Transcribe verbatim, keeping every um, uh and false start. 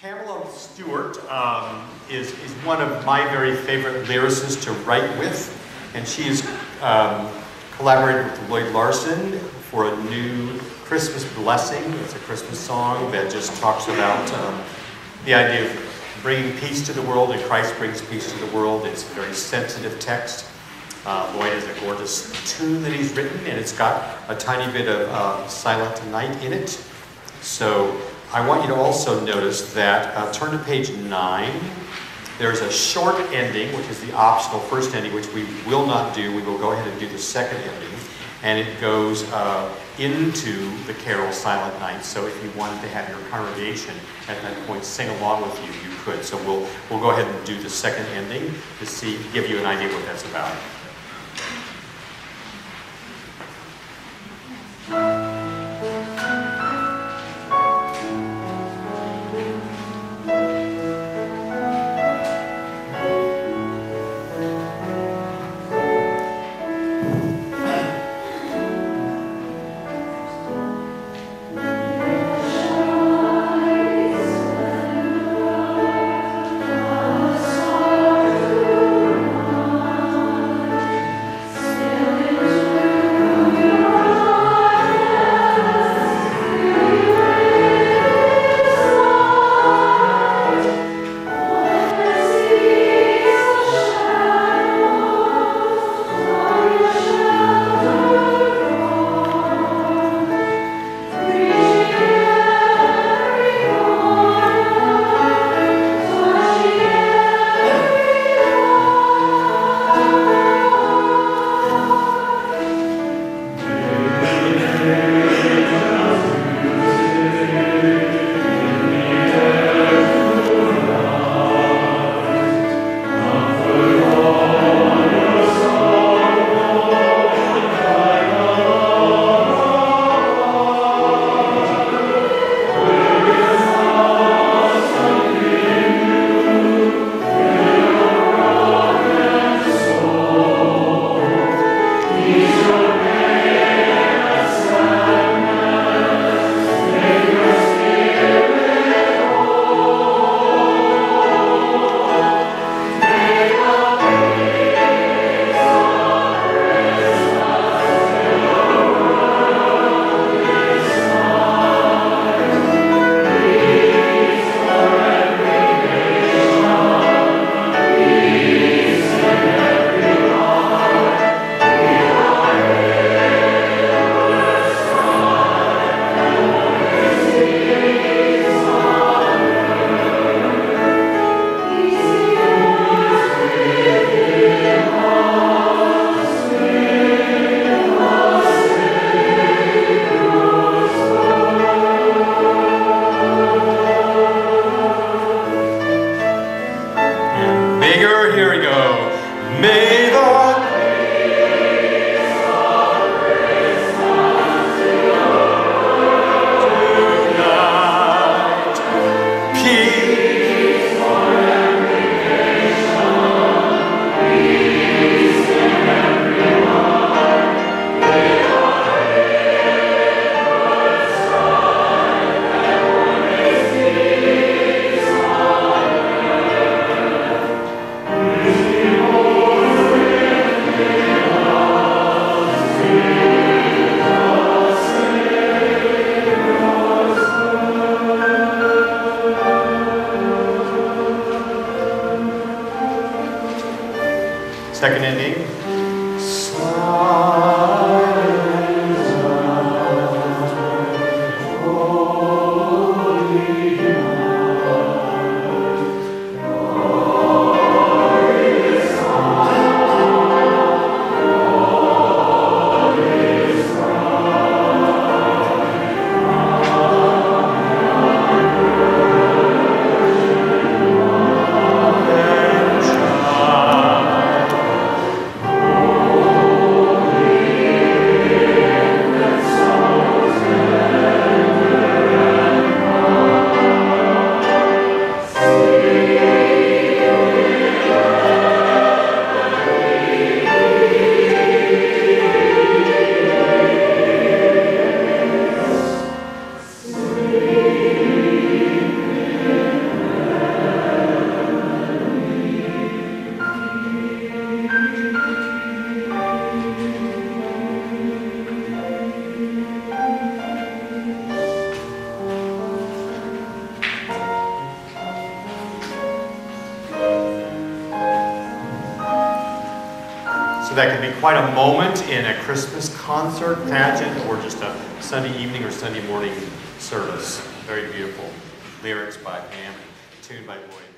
Pamela Stewart um, is, is one of my very favorite lyricists to write with, and she has um, collaborated with Lloyd Larson for a new Christmas Blessing. It's a Christmas song that just talks about um, the idea of bringing peace to the world, and Christ brings peace to the world. It's a very sensitive text. Uh, Lloyd has a gorgeous tune that he's written, and it's got a tiny bit of uh, Silent Night in it. So I want you to also notice that, uh, turn to page nine, there's a short ending, which is the optional first ending, which we will not do. We will go ahead and do the second ending, and it goes uh, into the carol Silent Night. So if you wanted to have your congregation at that point sing along with you, you could. So we'll, we'll go ahead and do the second ending to see, give you an idea what that's about. Second ending. Sigh. that can be quite a moment in a Christmas concert, pageant, or just a Sunday evening or Sunday morning service. Very beautiful. Lyrics by Pam, tune by Lloyd.